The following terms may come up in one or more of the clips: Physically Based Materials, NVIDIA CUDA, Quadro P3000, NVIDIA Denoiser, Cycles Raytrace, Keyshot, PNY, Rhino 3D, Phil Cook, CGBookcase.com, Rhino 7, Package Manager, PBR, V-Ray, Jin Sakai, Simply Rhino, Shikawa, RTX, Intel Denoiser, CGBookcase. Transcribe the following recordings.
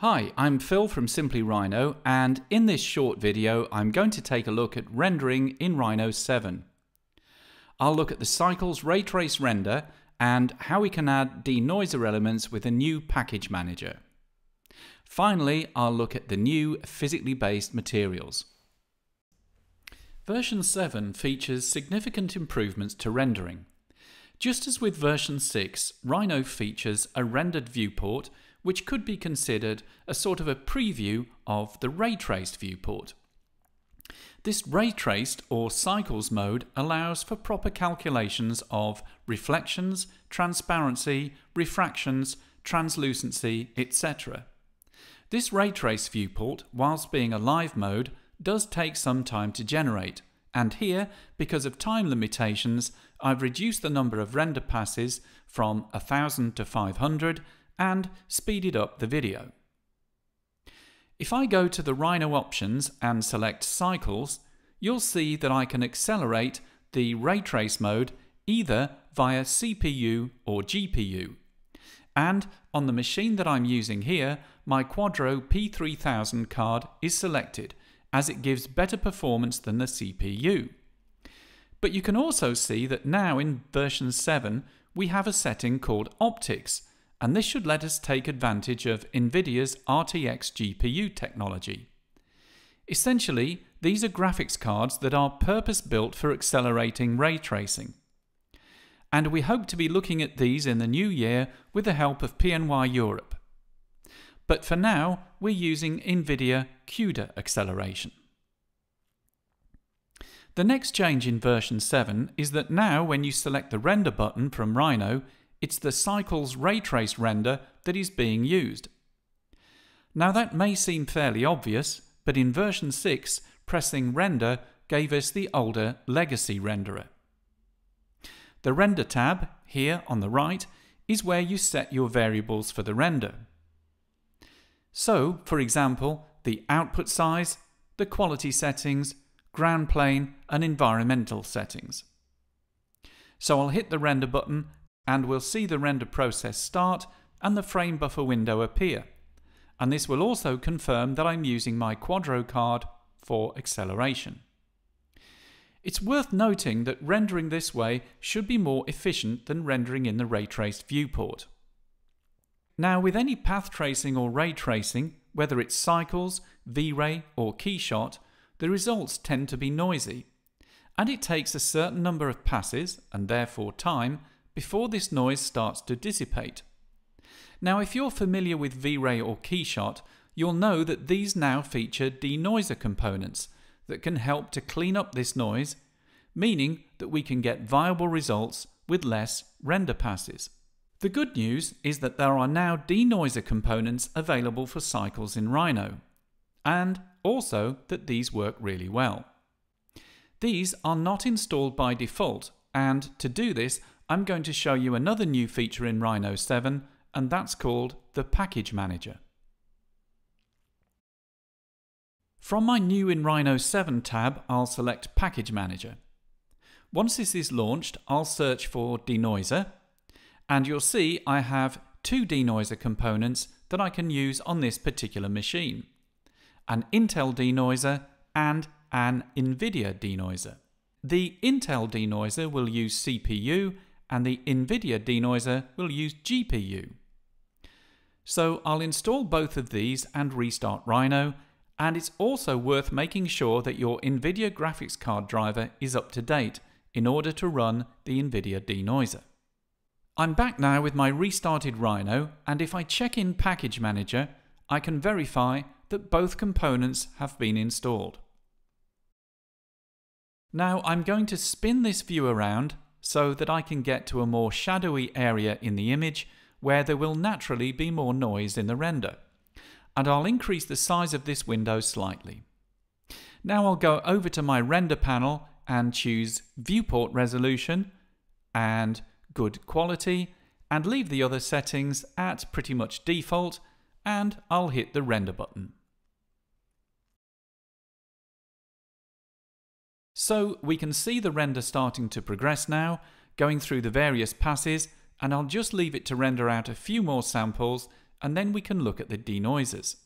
Hi, I'm Phil from Simply Rhino, and in this short video I'm going to take a look at rendering in Rhino 7. I'll look at the Cycles Raytrace render and how we can add denoiser elements with a new Package Manager. Finally, I'll look at the new Physically Based Materials. Version 7 features significant improvements to rendering. Just as with version 6, Rhino features a rendered viewport which could be considered a sort of a preview of the ray-traced viewport. This ray-traced or cycles mode allows for proper calculations of reflections, transparency, refractions, translucency, etc. This ray-trace viewport, whilst being a live mode, does take some time to generate, and here, because of time limitations, I've reduced the number of render passes from 1000 to 500, and speeded up the video. If I go to the Rhino options and select Cycles, you'll see that I can accelerate the ray trace mode either via CPU or GPU. And on the machine that I'm using here, my Quadro P3000 card is selected, as it gives better performance than the CPU. But you can also see that now in version 7, we have a setting called Optics, and this should let us take advantage of NVIDIA's RTX GPU technology. Essentially, these are graphics cards that are purpose-built for accelerating ray tracing. And we hope to be looking at these in the new year with the help of PNY Europe. But for now, we're using NVIDIA CUDA acceleration. The next change in version 7 is that now when you select the render button from Rhino, it's the Cycles Raytrace render that is being used. Now that may seem fairly obvious, but in version 6, pressing Render gave us the older legacy renderer. The Render tab, here on the right, is where you set your variables for the render. So, for example, the output size, the quality settings, ground plane, and environmental settings. So I'll hit the Render button, and we'll see the render process start and the frame buffer window appear. And this will also confirm that I'm using my Quadro card for acceleration. It's worth noting that rendering this way should be more efficient than rendering in the ray-traced viewport. Now with any path tracing or ray tracing, whether it's Cycles, V-Ray or Keyshot, the results tend to be noisy. And it takes a certain number of passes, and therefore time, before this noise starts to dissipate. Now if you're familiar with V-Ray or Keyshot, you'll know that these now feature denoiser components that can help to clean up this noise, meaning that we can get viable results with less render passes. The good news is that there are now denoiser components available for Cycles in Rhino, and also that these work really well. These are not installed by default, and to do this I'm going to show you another new feature in Rhino 7, and that's called the Package Manager. From my New in Rhino 7 tab, I'll select Package Manager. Once this is launched, I'll search for Denoiser, and you'll see I have two denoiser components that I can use on this particular machine, an Intel Denoiser and an NVIDIA Denoiser. The Intel Denoiser will use CPU, and the NVIDIA Denoiser will use GPU. So I'll install both of these and restart Rhino, and it's also worth making sure that your NVIDIA graphics card driver is up to date in order to run the NVIDIA Denoiser. I'm back now with my restarted Rhino, and if I check in Package Manager, I can verify that both components have been installed. Now I'm going to spin this view around so that I can get to a more shadowy area in the image where there will naturally be more noise in the render. And I'll increase the size of this window slightly. Now I'll go over to my render panel and choose Viewport Resolution and Good Quality, and leave the other settings at pretty much default, and I'll hit the Render button. So we can see the render starting to progress now, going through the various passes, and I'll just leave it to render out a few more samples and then we can look at the denoisers.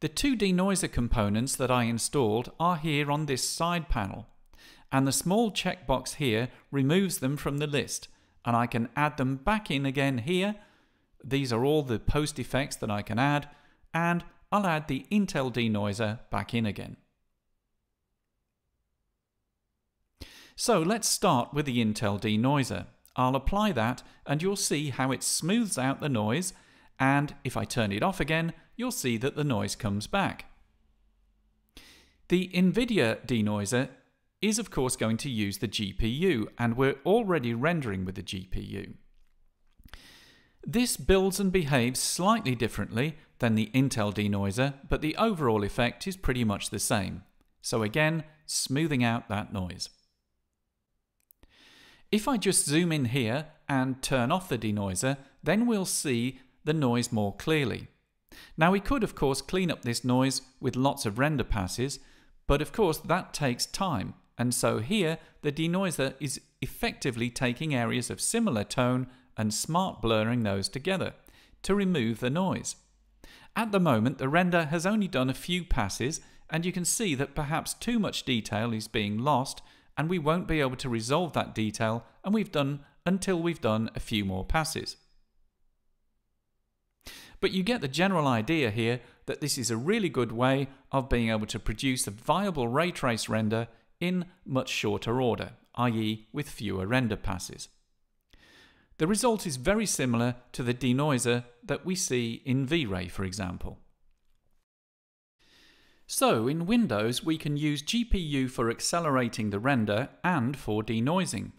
The two denoiser components that I installed are here on this side panel, and the small checkbox here removes them from the list, and I can add them back in again here. These are all the post effects that I can add, and I'll add the Intel denoiser back in again. So let's start with the Intel denoiser. I'll apply that and you'll see how it smooths out the noise, and if I turn it off again, you'll see that the noise comes back. The NVIDIA denoiser is of course going to use the GPU, and we're already rendering with the GPU. This builds and behaves slightly differently than the Intel denoiser, but the overall effect is pretty much the same. So again, smoothing out that noise. If I just zoom in here and turn off the denoiser, then we'll see the noise more clearly. Now we could of course clean up this noise with lots of render passes, but of course that takes time, and so here the denoiser is effectively taking areas of similar tone and smart blurring those together to remove the noise. At the moment the render has only done a few passes, and you can see that perhaps too much detail is being lost, and we won't be able to resolve that detail until we've done a few more passes. But you get the general idea here that this is a really good way of being able to produce a viable ray trace render in much shorter order, i.e. with fewer render passes. The result is very similar to the denoiser that we see in V-Ray, for example. So in Windows we can use GPU for accelerating the render and for denoising.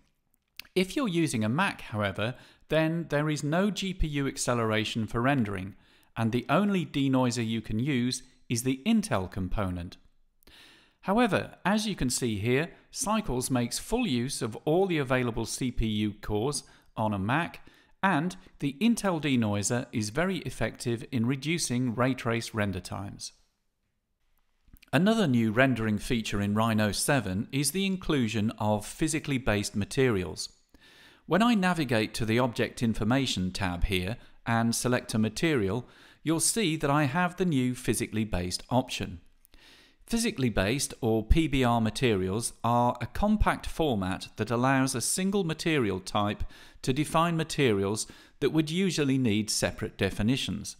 If you're using a Mac, however, then there is no GPU acceleration for rendering, and the only denoiser you can use is the Intel component. However, as you can see here, Cycles makes full use of all the available CPU cores on a Mac, and the Intel denoiser is very effective in reducing ray trace render times. Another new rendering feature in Rhino 7 is the inclusion of physically based materials. When I navigate to the Object Information tab here and select a material, you'll see that I have the new physically based option. Physically based, or PBR materials, are a compact format that allows a single material type to define materials that would usually need separate definitions.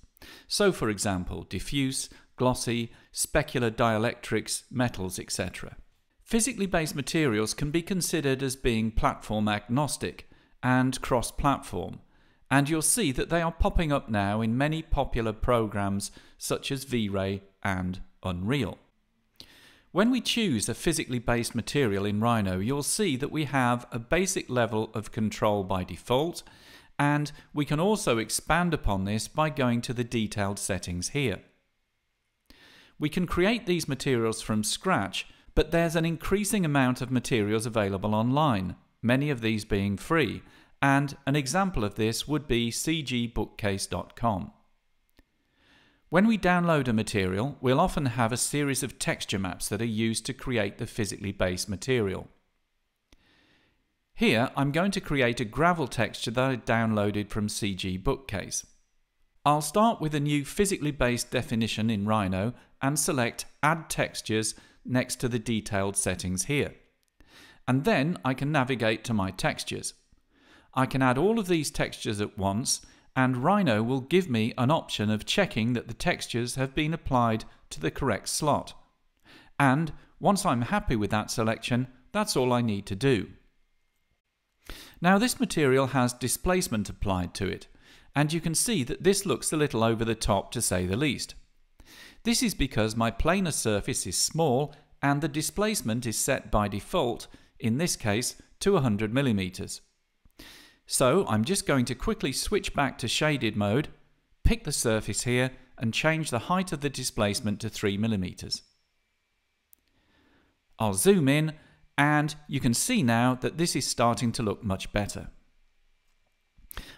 So for example, diffuse, glossy, specular dielectrics, metals, etc. Physically based materials can be considered as being platform agnostic and cross-platform, and you'll see that they are popping up now in many popular programs such as V-Ray and Unreal. When we choose a physically based material in Rhino, you'll see that we have a basic level of control by default, and we can also expand upon this by going to the detailed settings here. We can create these materials from scratch, but there's an increasing amount of materials available online, many of these being free, and an example of this would be CGBookcase.com. When we download a material, we'll often have a series of texture maps that are used to create the physically based material. Here I'm going to create a gravel texture that I downloaded from CGBookcase. I'll start with a new physically based definition in Rhino and select Add Textures next to the detailed settings here. And then I can navigate to my textures. I can add all of these textures at once, and Rhino will give me an option of checking that the textures have been applied to the correct slot. And once I'm happy with that selection, that's all I need to do. Now this material has displacement applied to it, and you can see that this looks a little over the top, to say the least. This is because my planar surface is small and the displacement is set by default, in this case, to 100 mm. So I'm just going to quickly switch back to shaded mode, pick the surface here and change the height of the displacement to 3 mm. I'll zoom in and you can see now that this is starting to look much better.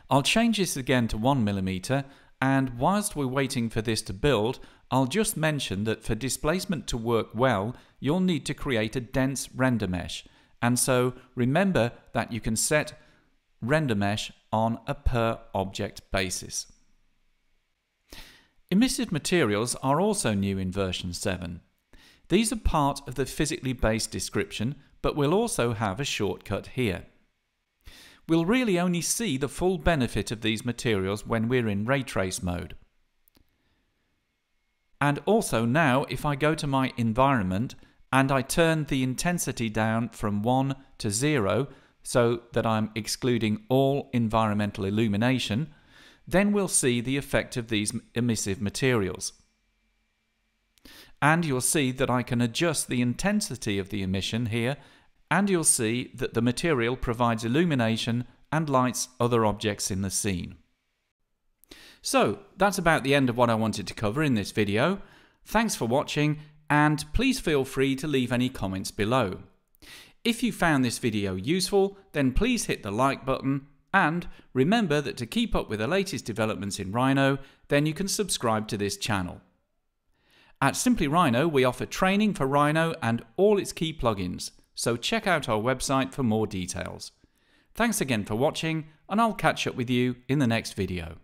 I'll change this again to 1 mm, and whilst we're waiting for this to build, I'll just mention that for displacement to work well, you'll need to create a dense render mesh, and so remember that you can set render mesh on a per object basis. Emissive materials are also new in version 7. These are part of the physically based description, but we'll also have a shortcut here. We'll really only see the full benefit of these materials when we're in ray trace mode. And also now, if I go to my environment and I turn the intensity down from 1 to 0 so that I'm excluding all environmental illumination, then we'll see the effect of these emissive materials. And you'll see that I can adjust the intensity of the emission here, and you'll see that the material provides illumination and lights other objects in the scene. So, that's about the end of what I wanted to cover in this video. Thanks for watching, and please feel free to leave any comments below. If you found this video useful, then please hit the like button, and remember that to keep up with the latest developments in Rhino, then you can subscribe to this channel. At Simply Rhino, we offer training for Rhino and all its key plugins, so check out our website for more details. Thanks again for watching, and I'll catch up with you in the next video.